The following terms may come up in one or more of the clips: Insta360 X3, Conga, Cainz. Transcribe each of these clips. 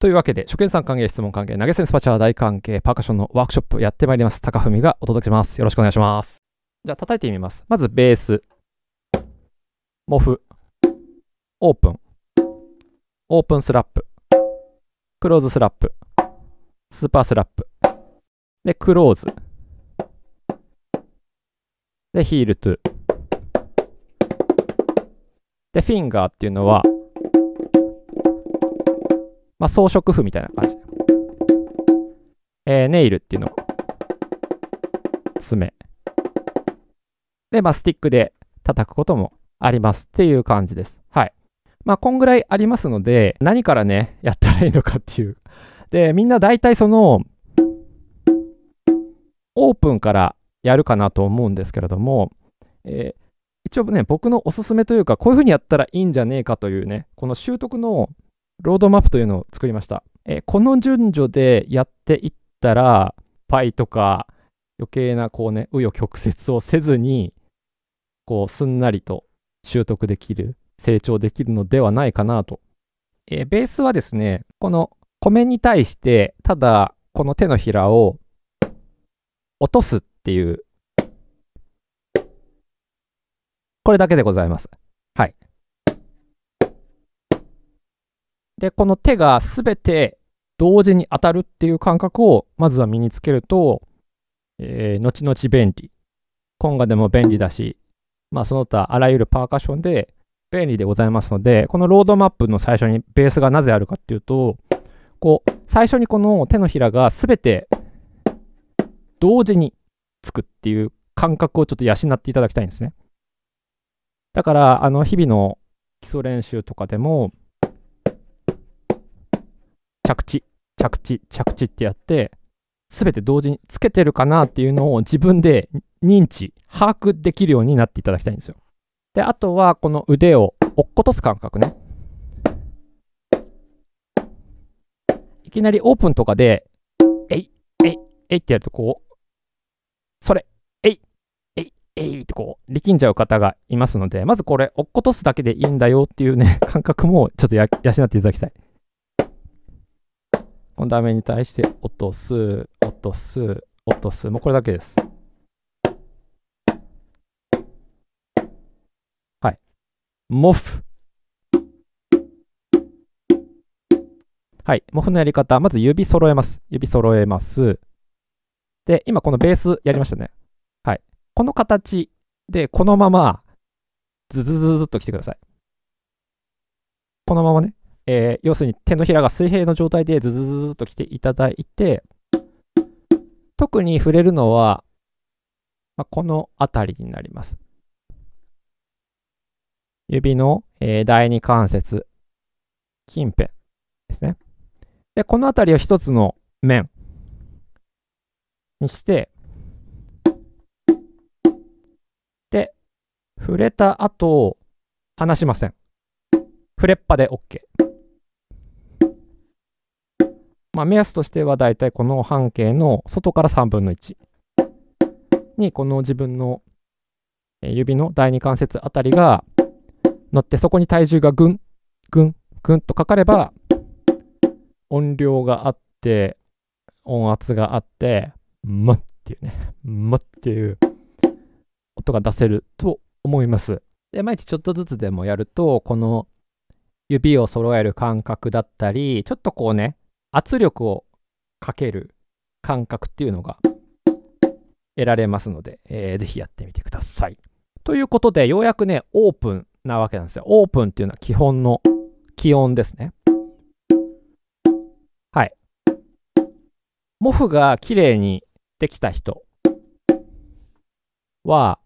というわけで、初見さん歓迎、質問歓迎、投げ銭スパチャー大歓迎、パーカッションのワークショップやってまいります。高文がお届けします。よろしくお願いします。じゃあ叩いてみます。まずベース、モフ、オープン、オープンスラップ、クローズスラップ、スーパースラップ、で、クローズ、で、ヒールトゥ、で、フィンガーっていうのは、まあ、装飾譜みたいな感じ。ネイルっていうのは、爪。で、まあ、スティックで叩くこともありますっていう感じです。はい。まあ、こんぐらいありますので、何からね、やったらいいのかっていう。で、みんな大体その、オープンからやるかなと思うんですけれども、一応ね、僕のおすすめというか、こういう風にやったらいいんじゃねえかというね、この習得のロードマップというのを作りました。この順序でやっていったら、パイとか余計なこうね、紆余曲折をせずに、こう、すんなりと習得できる、成長できるのではないかなと。ベースはですね、この米に対して、ただこの手のひらを落とすっていう、これだけでございます。はい。で、この手がすべて同時に当たるっていう感覚をまずは身につけると、後々便利。コンガでも便利だし、まあその他あらゆるパーカッションで便利でございますので、このロードマップの最初にベースがなぜあるかっていうと、こう、最初にこの手のひらがすべて同時につくっていう感覚をちょっと養っていただきたいんですね。だから、日々の基礎練習とかでも、着地、着地、着地ってやって、すべて同時につけてるかなっていうのを自分で認知、把握できるようになっていただきたいんですよ。で、あとは、この腕を落っことす感覚ね。いきなりオープンとかで、えい、えい、えいってやると、こう、それ、えい、えい、えいってこう、力んじゃう方がいますので、まずこれ、落っことすだけでいいんだよっていうね、感覚もちょっと養っていただきたい。このダメに対して落とす、落とす、落とす。もうこれだけです。はい。モフ。はい。モフのやり方。まず指揃えます。指揃えます。で、今このベースやりましたね。はい。この形でこのままズズズズっと来てください。このままね。要するに手のひらが水平の状態でズズズズと来ていただいて、特に触れるのは、まあ、この辺りになります。指の、第二関節近辺ですね。で、この辺りを一つの面にして、で、触れた後、離しません。フレッパで OK。まあ、目安としてはだいたいこの半径の外から3分の1にこの自分の指の第二関節あたりが乗って、そこに体重がグングングンとかかれば音量があって音圧があってムッっていうね、ムッっていう音が出せると思います。で、毎日ちょっとずつでもやると、この指を揃える感覚だったり、ちょっとこうね、圧力をかける感覚っていうのが得られますので、ぜひやってみてください。ということで、ようやくね、オープンなわけなんですよ。オープンっていうのは基本の気温ですね。はい。モフが綺麗にできた人は、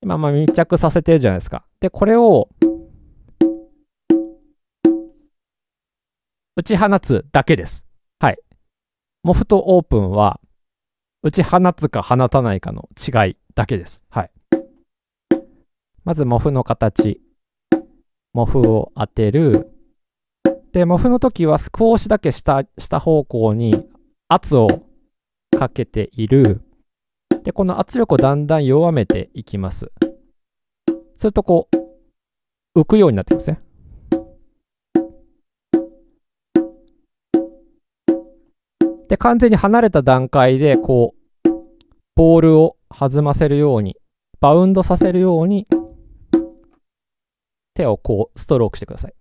今まあ密着させてるじゃないですか。で、これを、打ち放つだけです。はい。モフとオープンは、打ち放つか放たないかの違いだけです。はい。まずモフの形。モフを当てる。で、モフの時は少しだけ下方向に圧をかけている。で、この圧力をだんだん弱めていきます。するとこう、浮くようになってきますね。で、完全に離れた段階で、こう、ボールを弾ませるように、バウンドさせるように、手をこう、ストロークしてください。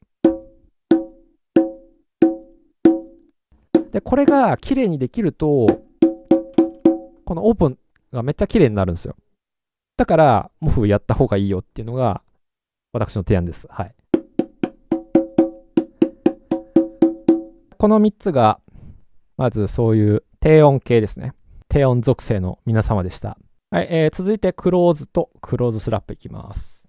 で、これが綺麗にできると、このオープンがめっちゃ綺麗になるんですよ。だから、モフやった方がいいよっていうのが、私の提案です。はい。この3つが、まずそういう低音系ですね。低音属性の皆様でした。はい、続いてクローズとクローズスラップいきます。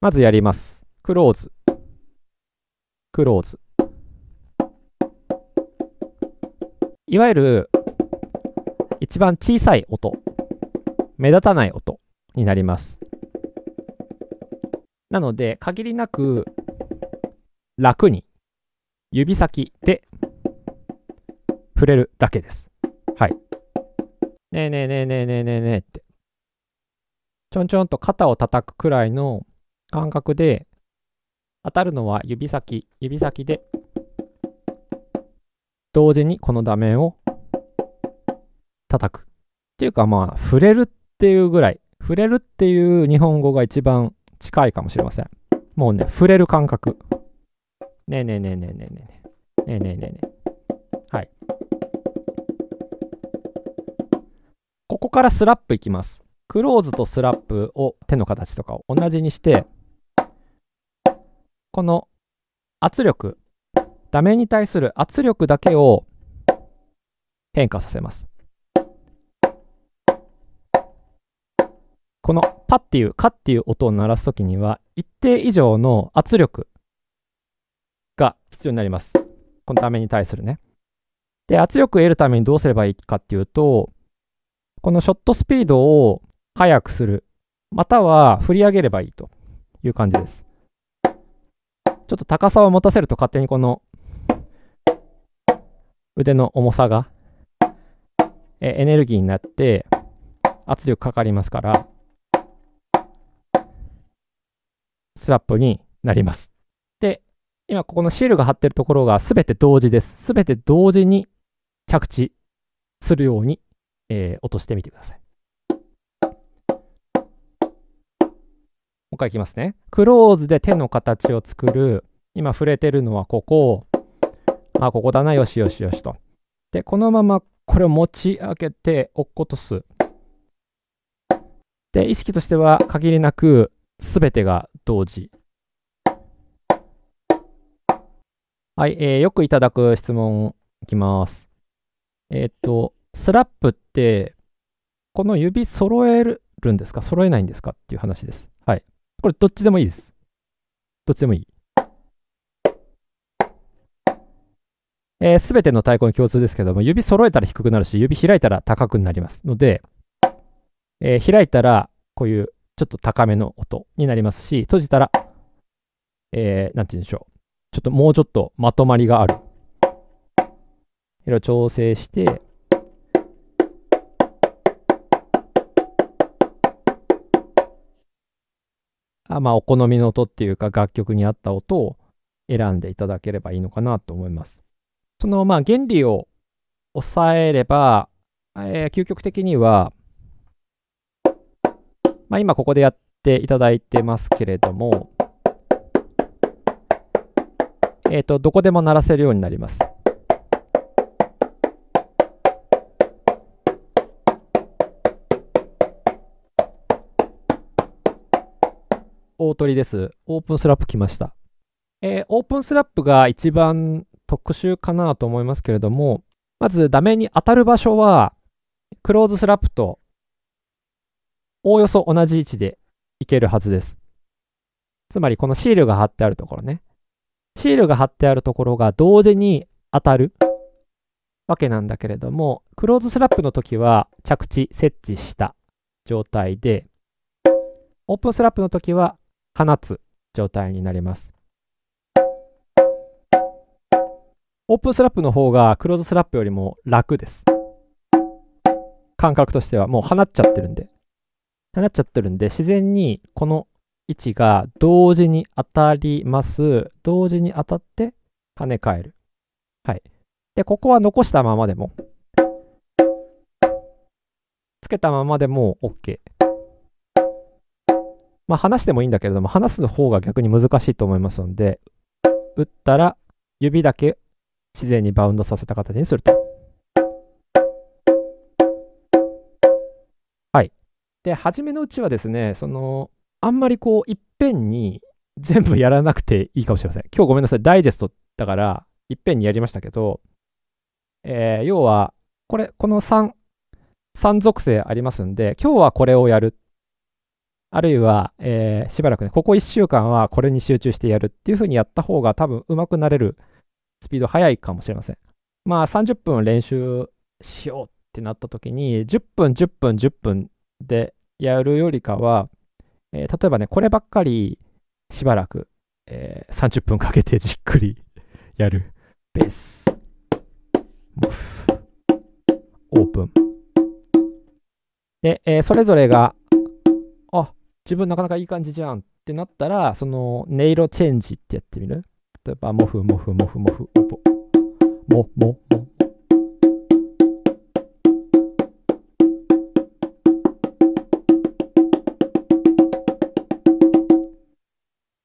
まずやります。クローズ。クローズ。いわゆる、一番小さい音。目立たない音になります。なので、限りなく、楽に指先で触れるだけです。はい。ねえねえねえねえねえねえねえって。ちょんちょんと肩を叩くくらいの感覚で、当たるのは指先で、同時にこの打面を叩く。っていうかまあ、触れるっていうぐらい。触れるっていう日本語が一番近いかもしれません。もうね、触れる感覚。ねえねえねえねえねえねえねえねえねえねえ。はい。ここからスラップいきます。クローズとスラップを手の形とかを同じにして、この圧力、打面に対する圧力だけを変化させます。このパっていうカっていう音を鳴らすときには一定以上の圧力が必要になります。この打面に対するね。で、圧力を得るためにどうすればいいかっていうと、このショットスピードを速くする、または振り上げればいいという感じです。ちょっと高さを持たせると勝手にこの腕の重さがエネルギーになって圧力かかりますから、スラップになります。で、今ここのシールが貼ってるところがすべて同時です。すべて同時に着地するように、落としてみてください。もう一回いきますね。クローズで手の形を作る。今触れてるのはここ。あ、ここだな。よしよしよしと。で、このままこれを持ち上げて落っことす。で、意識としては限りなくすべてが同時。はい、よくいただく質問いきます。スラップって、この指揃えるんですか？揃えないんですか？っていう話です。はい。これ、どっちでもいいです。どっちでもいい。すべての太鼓に共通ですけども、指揃えたら低くなるし、指開いたら高くなりますので、開いたら、こういうちょっと高めの音になりますし、閉じたら、なんて言うんでしょう。ちょっともうちょっとまとまりがある。いろいろ調整して、まあお好みの音っていうか楽曲に合った音を選んでいただければいいのかなと思います。そのまあ原理を抑えれば、究極的には、まあ今ここでやっていただいてますけれども、どこでも鳴らせるようになります。大鳥です。オープンスラップ来ました。オープンスラップが一番特殊かなと思いますけれども、まず打面に当たる場所は、クローズスラップとおおよそ同じ位置でいけるはずです。つまりこのシールが貼ってあるところね。シールが貼ってあるところが同時に当たるわけなんだけれども、クローズスラップの時は着地、設置した状態で、オープンスラップの時は放つ状態になります。オープンスラップの方がクローズスラップよりも楽です。感覚としてはもう放っちゃってるんで。放っちゃってるんで自然にこの位置が同時に当たります。同時に当たって跳ね返る。はい。で、ここは残したままでも、つけたままでも OK。まあ、離してもいいんだけれども、離す方が逆に難しいと思いますので、打ったら指だけ自然にバウンドさせた形にすると。はい。で、初めのうちはですね、あんまりこう、いっぺんに全部やらなくていいかもしれません。今日ごめんなさい、ダイジェストだから、いっぺんにやりましたけど、要は、この3属性ありますんで、今日はこれをやる。あるいは、しばらくね、ここ1週間はこれに集中してやるっていう風にやった方が多分上手くなれるスピード早いかもしれません。まあ30分練習しようってなった時に10分、10分、10分でやるよりかは、例えばね、こればっかりしばらく、30分かけてじっくりやる。ベース、モフ、オープン。で、それぞれが自分なかなかいい感じじゃんってなったら、その音色チェンジってやってみる。例えば、モフモフモフモフ、オポ、モモモ。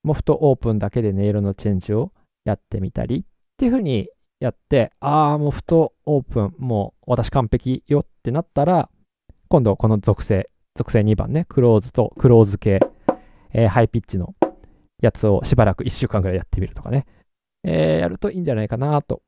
モフとオープンだけで音色のチェンジをやってみたりっていう風にやって、ああ、モフとオープン、もう私完璧よってなったら、今度この属性2番ね、クローズとクローズ系、ハイピッチのやつをしばらく1週間ぐらいやってみるとかね、やるといいんじゃないかなと